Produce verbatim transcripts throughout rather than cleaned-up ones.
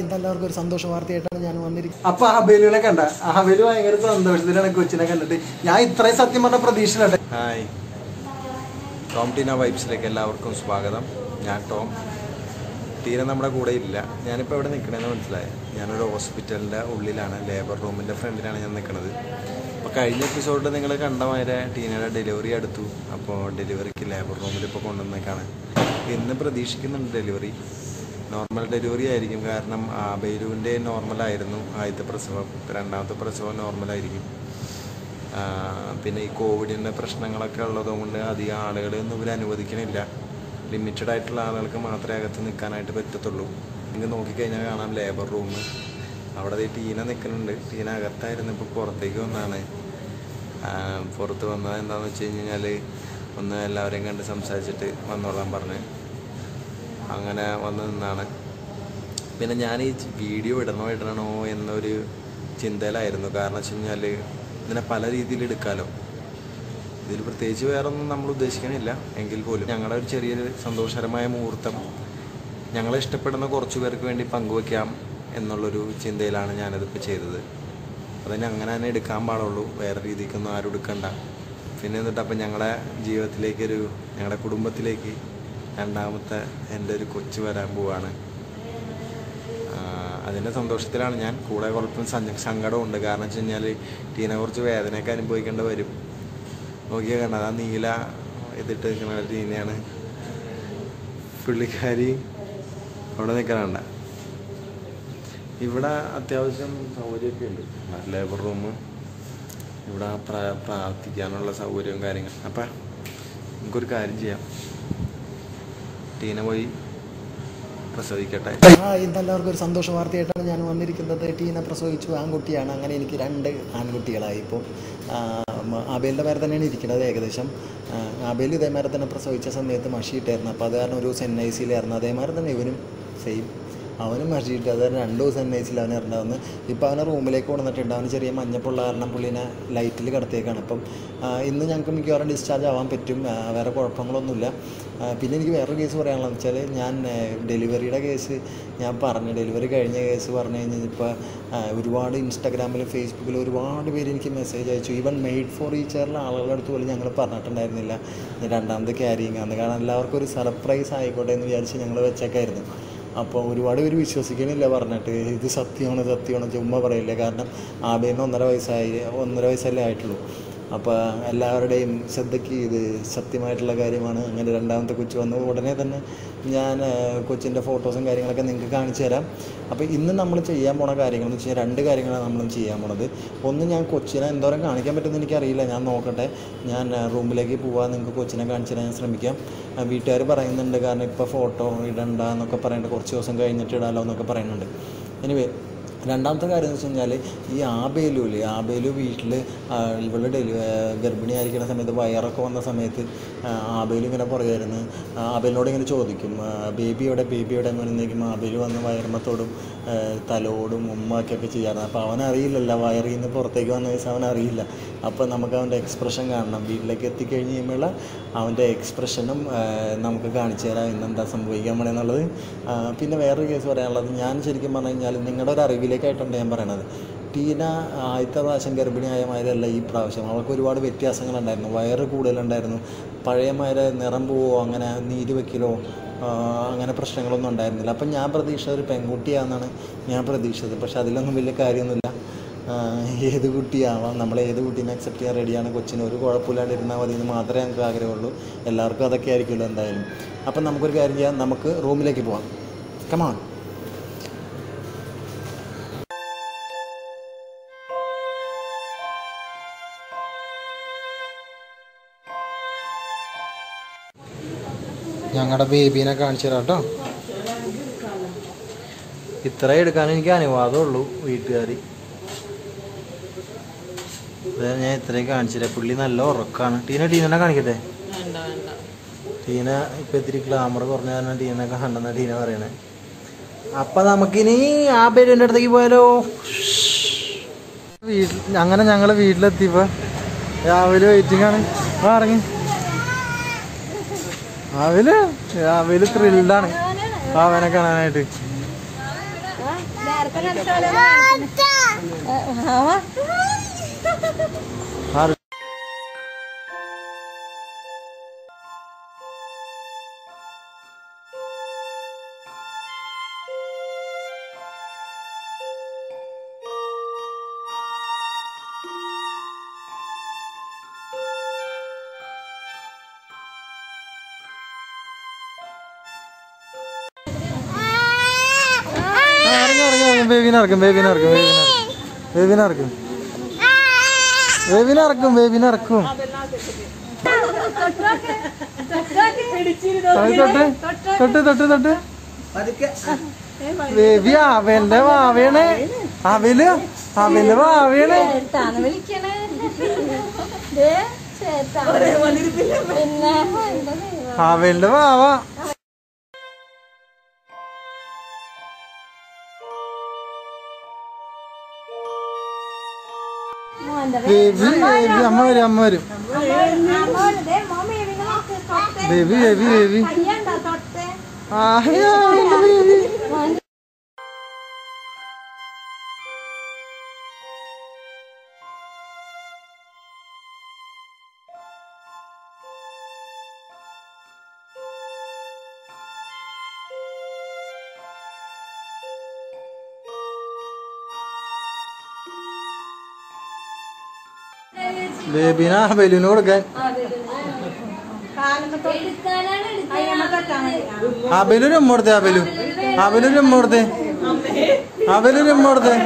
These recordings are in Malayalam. എല്ലാവർക്കും ഒരു സന്തോഷ വാർത്തയായിട്ടാണ് ഞാൻ വന്നിരിക്കുന്നത്. അപ്പൊ ആ ബേലുവിനെ കണ്ട ആ ബേലു ഭയങ്കര സന്തോഷത്തിലാണ് കൊച്ചിനെ കണ്ടിട്ട്. ഞാൻ ഇത്രയും സത്യം പറഞ്ഞ പ്രതീക്ഷയിലുണ്ട്. ഹായ് ടോം ടീന വൈബ്സിലേക്ക് എല്ലാവർക്കും സ്വാഗതം. ഞാൻ ടോം. ടീന നമ്മുടെ കൂടെ ഇല്ല. ഞാനിപ്പോൾ ഇവിടെ നിൽക്കണമെന്ന് മനസ്സിലായി. ഞാനൊരു ഹോസ്പിറ്റലിൻ്റെ ഉള്ളിലാണ്, ലേബർ റൂമിൻ്റെ ഫ്രണ്ടിലാണ് ഞാൻ നിൽക്കുന്നത്. അപ്പോൾ കഴിഞ്ഞ എപ്പിസോഡിൽ നിങ്ങൾ കണ്ടമാരെ ടീനയുടെ ഡെലിവറി അടുത്തു. അപ്പോൾ ഡെലിവറിക്ക് ലേബർ റൂമിൽ ഇപ്പോൾ കൊണ്ടുവന്നേക്കാണ്. ഇന്ന് പ്രതീക്ഷിക്കുന്നുണ്ട് ഡെലിവറി. നോർമൽ ഡെലിവറി ആയിരിക്കും, കാരണം ആ ബേലുവിൻ്റെ നോർമലായിരുന്നു ആദ്യത്തെ പ്രസവം. രണ്ടാമത്തെ പ്രസവം നോർമലായിരിക്കും. പിന്നെ ഈ കോവിഡിൻ്റെ പ്രശ്നങ്ങളൊക്കെ ഉള്ളതുകൊണ്ട് അധികം ആളുകളെയൊന്നും ഇവർ അനുവദിക്കണില്ല. ലിമിറ്റഡ് ആയിട്ടുള്ള ആളുകൾക്ക് മാത്രമേ അകത്ത് നിൽക്കാനായിട്ട് പറ്റത്തുള്ളൂ. നിങ്ങൾക്ക് നോക്കിക്കഴിഞ്ഞാൽ കാണാം ലേബർ റൂം. അവിടെ ടീന നിൽക്കുന്നുണ്ട്. ടീന അകത്തായിരുന്നു, ഇപ്പോൾ പുറത്തേക്ക് വന്നാണ്. പുറത്ത് വന്നത് എന്താണെന്ന് വെച്ച് കഴിഞ്ഞാൽ ഒന്ന് എല്ലാവരെയും കണ്ട് സംസാരിച്ചിട്ട് വന്നോളാൻ പറഞ്ഞ് അങ്ങനെ വന്ന് നിന്നാണ്. പിന്നെ ഞാൻ ഈ വീഡിയോ ഇടണോ ഇടണോ എന്നൊരു ചിന്തയിലായിരുന്നു. കാരണം വെച്ച് കഴിഞ്ഞാൽ ഇതിനെ പല രീതിയിൽ എടുക്കാമല്ലോ. ഇതിൽ പ്രത്യേകിച്ച് വേറൊന്നും നമ്മൾ ഉദ്ദേശിക്കണില്ല. എങ്കിൽ പോലും ഞങ്ങളുടെ ഒരു ചെറിയൊരു സന്തോഷകരമായ മുഹൂർത്തം ഞങ്ങളെ ഇഷ്ടപ്പെടുന്ന കുറച്ച് പേർക്ക് വേണ്ടി പങ്കുവയ്ക്കാം എന്നുള്ളൊരു ചിന്തയിലാണ് ഞാനതിപ്പോൾ ചെയ്തത്. അതിന് അങ്ങനെ തന്നെ എടുക്കാൻ പാടുള്ളൂ, വേറെ രീതിക്കൊന്നും ആരും എടുക്കണ്ട. പിന്നെ എന്നിട്ട് അപ്പം ഞങ്ങളുടെ ജീവിതത്തിലേക്കൊരു ഞങ്ങളുടെ കുടുംബത്തിലേക്ക് രണ്ടാമത്തെ എൻ്റെ ഒരു കൊച്ചു വരാൻ പോവാണ്. അതിൻ്റെ സന്തോഷത്തിലാണ് ഞാൻ. കൂടെ കുഴപ്പം സങ്കടമുണ്ട്. കാരണം വെച്ച് കഴിഞ്ഞാൽ ടീന കുറച്ച് വേദനയൊക്കെ അനുഭവിക്കേണ്ടി വരും. നോക്കിയാൽ കണ്ടത് ആ നീല എത്തിട്ട് നിൽക്കുന്ന ടീനയാണ്. പുള്ളിക്കാരി അവിടെ നിൽക്കാനുണ്ട. ഇവിടെ അത്യാവശ്യം സൗകര്യമൊക്കെ ഉണ്ട്. ലേബർ റൂം ഇവിടെ പ്രാ പ്രാർത്ഥിക്കാനുള്ള സൗകര്യവും കാര്യങ്ങളും. അപ്പം നമുക്കൊരു കാര്യം ചെയ്യാം, ടീന പോയി പ്രസവിക്കട്ടെ. ഇതെല്ലാവർക്കും ഒരു സന്തോഷ വാർത്തയായിട്ടാണ് ഞാൻ വന്നിരിക്കുന്നത്. ടീന പ്രസവിച്ചു. ആൺകുട്ടിയാണ്. അങ്ങനെ എനിക്ക് രണ്ട് ആൺകുട്ടികളായി. ഇപ്പോൾ ആബേലിൻ്റെ പേര് തന്നെയാണ് ഇരിക്കുന്നത് ഏകദേശം. ആബേൽ ഇതേമാരെ തന്നെ പ്രസവിച്ച സമയത്ത് മഷിയിട്ടായിരുന്നു. അപ്പോൾ അത് കാരണം ഒരു ദിവസം എൻ ഐ സിയിലായിരുന്നു. അതേമാരെ തന്നെ ഇവനും സെയിം, അവനും മഷിയിട്ട്. അത് കാരണം രണ്ട് ദിവസം എൻ ഐ സിയിൽ അവനുണ്ടാവുന്നു. ഇപ്പോൾ അവനെ റൂമിലേക്ക് കൊണ്ടുവന്നിട്ടുണ്ട്. അവന് ചെറിയ മഞ്ഞപ്പുള്ള കാരണം പുള്ളിനെ ലൈറ്റിൽ കിടത്തിയേക്കാണ്. അപ്പം ഇന്ന് ഞങ്ങൾക്ക് മിക്കവാറും ഡിസ്ചാർജ് ആവാൻ പറ്റും, വേറെ കുഴപ്പങ്ങളൊന്നുമില്ല. പിന്നെ എനിക്ക് വേറൊരു കേസ് പറയാനുള്ളതെന്ന് വെച്ചാൽ, ഞാൻ ഡെലിവറിയുടെ കേസ് ഞാൻ പറഞ്ഞു, ഡെലിവറി കഴിഞ്ഞ കേസ് പറഞ്ഞു കഴിഞ്ഞാൽ ഇപ്പോൾ ഒരുപാട് ഇൻസ്റ്റാഗ്രാമിലും ഫേസ്ബുക്കിലും ഒരുപാട് പേര് എനിക്ക് മെസ്സേജ് അയച്ചു. ഈവൻ മെയ്ഡ് ഫോർ ഈച്ചറിലെ ആളുകളുടെ അടുത്ത് പോലും ഞങ്ങൾ പറഞ്ഞിട്ടുണ്ടായിരുന്നില്ല രണ്ടാമത് ക്യാരിങ് ആണ്. കാരണം എല്ലാവർക്കും ഒരു സർപ്രൈസ് ആയിക്കോട്ടെ എന്ന് വിചാരിച്ച് ഞങ്ങൾ വെച്ചേക്കായിരുന്നു. അപ്പോൾ ഒരുപാട് പേര് വിശ്വസിക്കണില്ല പറഞ്ഞിട്ട്, ഇത് സത്യമാണ് സത്യമാണ് ചുമ്മാ പറയില്ല. കാരണം ആദ്യം ഒന്നര വയസ്സായി ഒന്നര വയസ്സല്ലേ ആയിട്ടുള്ളൂ. അപ്പോൾ എല്ലാവരുടെയും ശ്രദ്ധയ്ക്ക് ഇത് സത്യമായിട്ടുള്ള കാര്യമാണ്. അങ്ങനെ രണ്ടാമത്തെ കൊച്ചു വന്നു. ഉടനെ തന്നെ ഞാൻ കൊച്ചിൻ്റെ ഫോട്ടോസും കാര്യങ്ങളൊക്കെ നിങ്ങൾക്ക് കാണിച്ചു തരാം. അപ്പോൾ ഇന്ന് നമ്മൾ ചെയ്യാൻ പോണ കാര്യങ്ങൾ എന്ന് വെച്ച് കഴിഞ്ഞാൽ രണ്ട് കാര്യങ്ങളാണ് നമ്മൾ ചെയ്യാൻ പോണത്. ഒന്ന്, ഞാൻ കൊച്ചിനെ എന്തോരം കാണിക്കാൻ പറ്റുമെന്ന് എനിക്കറിയില്ല, ഞാൻ നോക്കട്ടെ. ഞാൻ റൂമിലേക്ക് പോവാൻ നിങ്ങൾക്ക് കൊച്ചിനെ കാണിച്ചു തരാൻ ഞാൻ ശ്രമിക്കാം. വീട്ടുകാർ പറയുന്നുണ്ട്, കാരണം ഇപ്പോൾ ഫോട്ടോ ഇടണ്ട എന്നൊക്കെ പറയുന്നുണ്ട്, കുറച്ച് ദിവസം കഴിഞ്ഞിട്ട് ഇടാമല്ലോ എന്നൊക്കെ പറയുന്നുണ്ട്. എനിവേ രണ്ടാമത്തെ കാര്യം എന്ന് വെച്ച് കഴിഞ്ഞാൽ, ഈ ആബേലുവില് ആബേലു വീട്ടിൽ ഇവളുടെ ഡെലി ഗർഭിണിയായിരിക്കുന്ന സമയത്ത് വയറൊക്കെ വന്ന സമയത്ത് ആബേലു ഇങ്ങനെ പറയുമായിരുന്നു. ആബേലിനോട് ഇങ്ങനെ ചോദിക്കും, ബേബിയോടെ ബേബിയോടെ എന്ന് പറഞ്ഞേക്കും. ആബേലു വന്ന് വയർമ്മത്തോടും തലോടും ഉമ്മക്കൊക്കെ ചെയ്യാറുണ്ട്. അപ്പോൾ അവനറിയില്ലല്ലോ, വയറിൽ നിന്ന് പുറത്തേക്ക് വന്ന ദിവസം അവനറിയില്ല. അപ്പോൾ നമുക്ക് അവൻ്റെ എക്സ്പ്രഷൻ കാണണം. വീട്ടിലേക്ക് എത്തിക്കഴിഞ്ഞ് കഴിയുമ്പോൾ അവൻ്റെ എക്സ്പ്രഷനും നമുക്ക് കാണിച്ചു തരാം ഇന്നെന്താ സംഭവിക്കാൻ വേണമെന്നുള്ളത്. പിന്നെ വേറൊരു കേസ് പറയാനുള്ളത്, ഞാൻ ശരിക്കും പറഞ്ഞു കഴിഞ്ഞാൽ നിങ്ങളുടെ ഒരു അറിവിലേക്കായിട്ടുണ്ട് ഞാൻ പറയണത്. ടീന ആദ്യത്തെ പ്രാവശ്യം ഗർഭിണിയായ മാതിരിയല്ല ഈ പ്രാവശ്യം. അവൾക്ക് ഒരുപാട് വ്യത്യാസങ്ങളുണ്ടായിരുന്നു. വയറ് കൂടുതലുണ്ടായിരുന്നു. പഴയ മാതിരി നിറം പോവോ അങ്ങനെ നീര് വയ്ക്കലോ അങ്ങനെ പ്രശ്നങ്ങളൊന്നും ഉണ്ടായിരുന്നില്ല. അപ്പം ഞാൻ പ്രതീക്ഷിച്ചത് ഒരു പെൺകുട്ടിയാണെന്നാണ് ഞാൻ പ്രതീക്ഷിച്ചത്. പക്ഷേ അതിലൊന്നും വലിയ കാര്യമൊന്നുമില്ല. ഏത് കുട്ടിയാവാം, നമ്മൾ ഏത് കുട്ടീനെ അക്സെപ്റ്റ് ചെയ്യാൻ റെഡിയാണ്. കൊച്ചിന് ഒരു കുഴപ്പമില്ലാണ്ടിരുന്നാൽ മതി എന്ന് മാത്രമേ ഞങ്ങൾക്ക് ആഗ്രഹമുള്ളൂ. എല്ലാവർക്കും അതൊക്കെ ആയിരിക്കുമല്ലോ എന്തായാലും. അപ്പം നമുക്കൊരു കാര്യം ചെയ്യാം, നമുക്ക് റൂമിലേക്ക് പോവാം. കമാൺ. ഞങ്ങളുടെ ബേബീനെ കാണിച്ചു തരാം കേട്ടോ. ഇത്ര എടുക്കാൻ എനിക്ക് അനുവാദമുള്ളൂ വീട്ടുകാർ. ഞാൻ ഇത്രയും കാണിച്ചു തരാം. പുള്ളി നല്ല ഉറക്കാണ്. ടീന ടീനെ കാണിക്കട്ടെ. ടീന ഇപ്പം ഇത്തിരി ഗ്ലാമർ കുറഞ്ഞ കാരണം ടീനൊക്കെ കണ്ടെന്ന ടീന പറയണേ. അപ്പം നമുക്കിനി ആ പേരിൻ്റെ അടുത്തേക്ക് പോയാലോ. വീട്ടിൽ അങ്ങനെ ഞങ്ങൾ വീട്ടിലെത്തിയപ്പോൾ രാവിലെ വെയിറ്റിംഗ് ആണ്. ആ ഇറങ്ങി അവല് അവല് ത്രില്ലാണ് അവനെ കാണാനായിട്ട്. Hard. Webinar, webinar, webinar, webinar, webinar, webinar, webinar, Baby, baby, amar, amar. Baby, baby, baby. Ah, yeah, baby. Baby, na baby, no organ. Ah, baby, no more day, baby. Ah, baby, no more day. Ah, baby, no more day.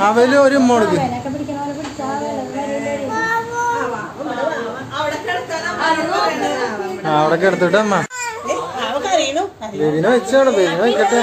Ah, baby, no more day. Ah, what a girl, that ma. Baby, no, it's your baby. No, it's your.